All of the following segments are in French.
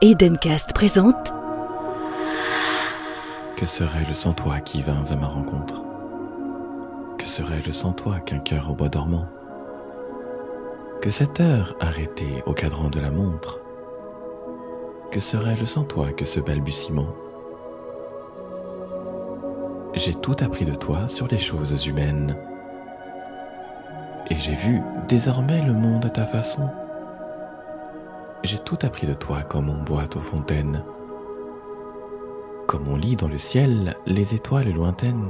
Edencast présente Que serais-je sans toi qui vins à ma rencontre? Que serais-je sans toi qu'un cœur au bois dormant? Que cette heure arrêtée au cadran de la montre? Que serais-je sans toi que ce balbutiement? J'ai tout appris de toi sur les choses humaines, et j'ai vu désormais le monde à ta façon. J'ai tout appris de toi comme on boit aux fontaines, comme on lit dans le ciel les étoiles lointaines,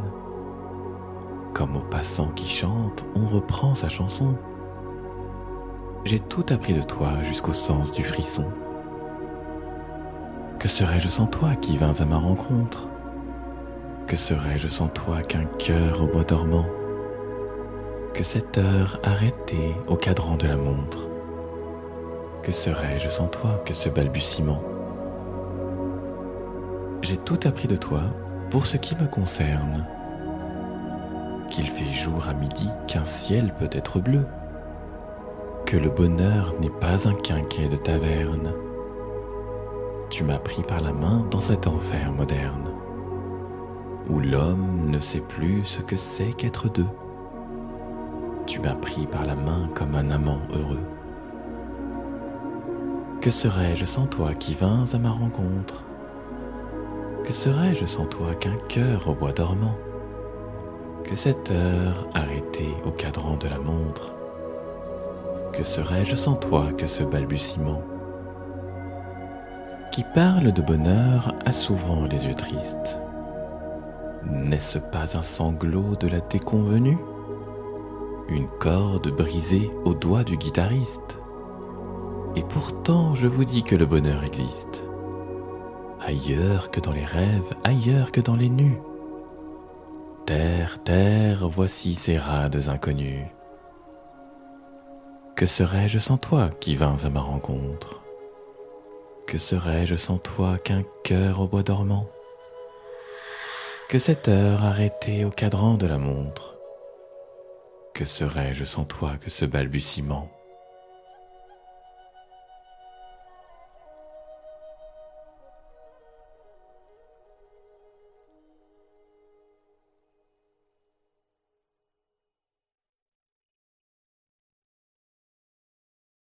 comme aux passants qui chantent on reprend sa chanson. J'ai tout appris de toi jusqu'au sens du frisson. Que serais-je sans toi qui vins à ma rencontre? Que serais-je sans toi qu'un cœur au bois dormant? Que cette heure arrêtée au cadran de la montre? Que serais-je sans toi que ce balbutiement? J'ai tout appris de toi pour ce qui me concerne, qu'il fait jour à midi, qu'un ciel peut être bleu, que le bonheur n'est pas un quinquet de taverne. Tu m'as pris par la main dans cet enfer moderne, où l'homme ne sait plus ce que c'est qu'être deux. Tu m'as pris par la main comme un amant heureux. Que serais-je sans toi qui vins à ma rencontre? Que serais-je sans toi qu'un cœur au bois dormant? Que cette heure arrêtée au cadran de la montre? Que serais-je sans toi que ce balbutiement? Qui parle de bonheur a souvent les yeux tristes. N'est-ce pas un sanglot de la déconvenue? Une corde brisée au doigt du guitariste? Et pourtant je vous dis que le bonheur existe, ailleurs que dans les rêves, ailleurs que dans les nus. Terre, terre, voici ces rades inconnus. Que serais-je sans toi qui vins à ma rencontre? Que serais-je sans toi qu'un cœur au bois dormant? Que cette heure arrêtée au cadran de la montre? Que serais-je sans toi que ce balbutiement?